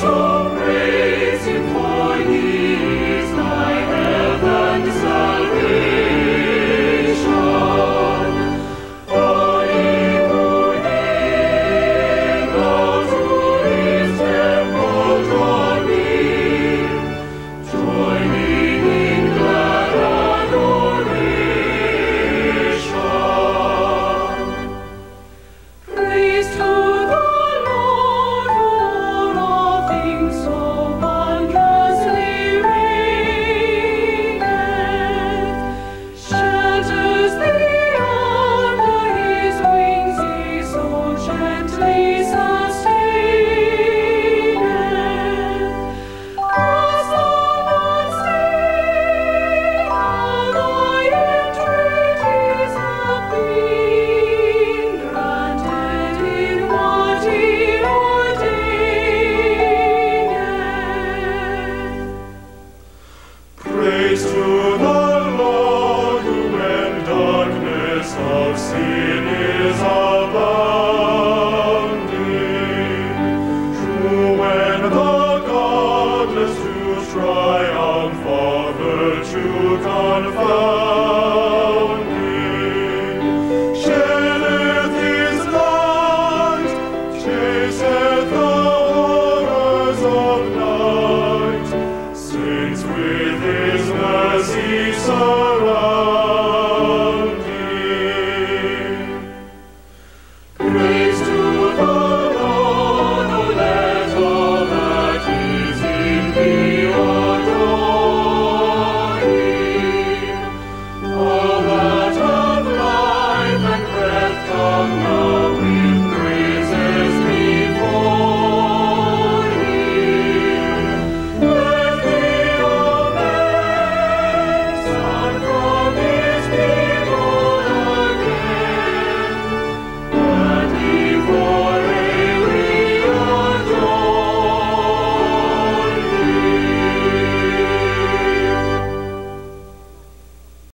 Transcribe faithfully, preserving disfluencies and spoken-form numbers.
so real.